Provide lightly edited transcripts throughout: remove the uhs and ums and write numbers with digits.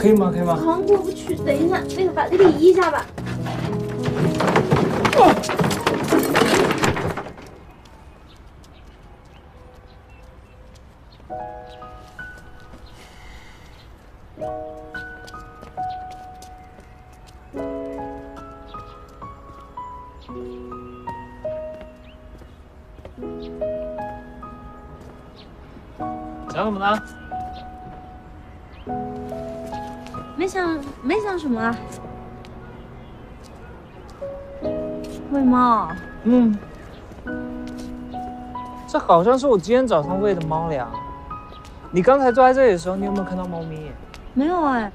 可以吗？可以吗？好像过不去，等一下，那个把那个移一下吧。想怎么了？ 没想什么啊，喂猫。嗯，这好像是我今天早上喂的猫粮。你刚才坐在这里的时候，你有没有看到猫咪？没有哎，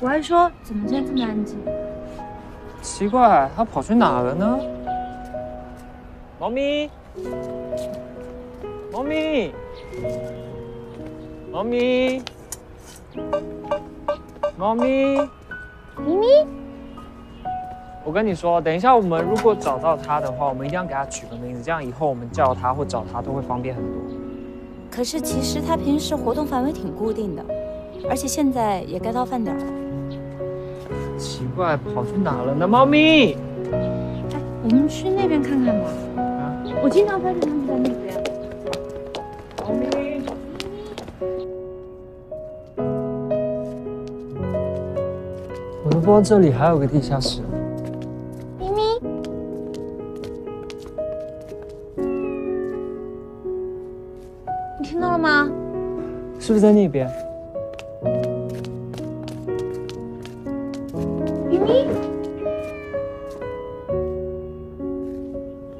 我还说怎么今天这么安静？奇怪，它跑去哪了呢？猫咪，猫咪，猫咪。 猫咪，咪咪，我跟你说，等一下我们如果找到它的话，我们一定要给它取个名字，这样以后我们叫它或找它都会方便很多。可是其实它平时活动范围挺固定的，而且现在也该到饭点了。奇怪，跑去哪了呢？猫咪，哎，我们去那边看看吧。啊，我经常发现它们在那边。猫咪。 不过这里还有个地下室。咪咪，你听到了吗？是不是在那边？咪咪，咪咪，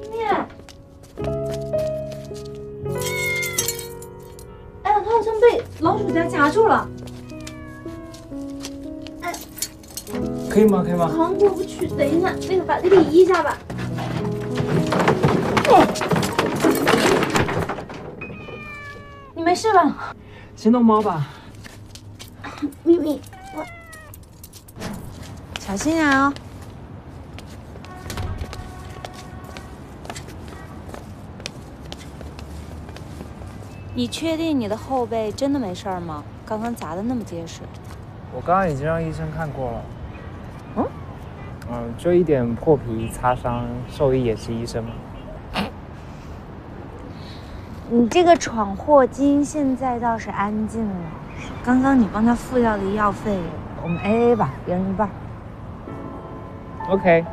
哎呀，它好像被老鼠夹夹住了。 可以吗？可以吗？好像过不去，等一下，那个把那个移一下吧。你没事吧？先弄猫吧。咪咪，我小心点哦。你确定你的后背真的没事吗？刚刚砸得那么结实。我刚刚已经让医生看过了。 嗯，就一点破皮擦伤，兽医也是医生嘛。你这个闯祸精现在倒是安静了。刚刚你帮他付掉的医药费，我们 AA 吧，一人一半。OK。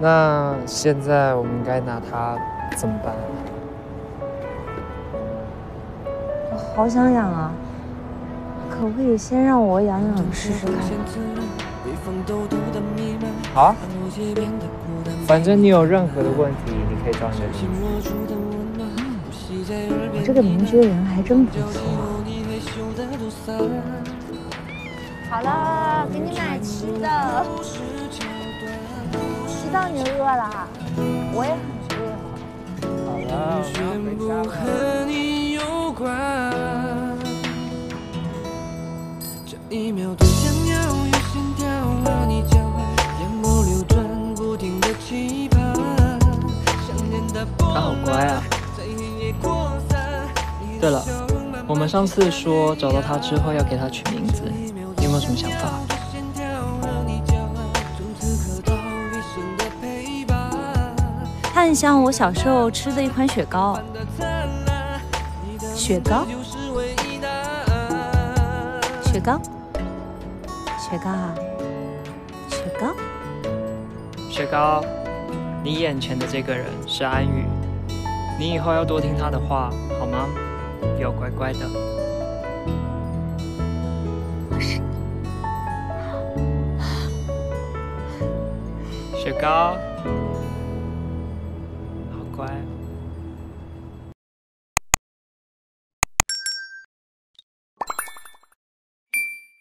那现在我们该拿他怎么办？我好想养啊。 可不可以先让我养养试试看？好啊，反正你有任何的问题，你可以找你的邻居。我这个邻居人还真不错。好了，给你买吃的。知道你饿了哈，我也很饿。好了，我要回家了。 一秒的想要又先掉了你脚踝，眼眸流转，不停的期盼，想念的波澜。他好乖啊。对了，我们上次说找到他之后要给他取名字，你有没有什么想法？它很像我小时候吃的一款雪糕。雪糕？雪糕？ 雪糕啊，雪糕，雪糕，你眼前的这个人是安宇，你以后要多听他的话，好吗？要乖乖的。我是你，雪糕，好乖。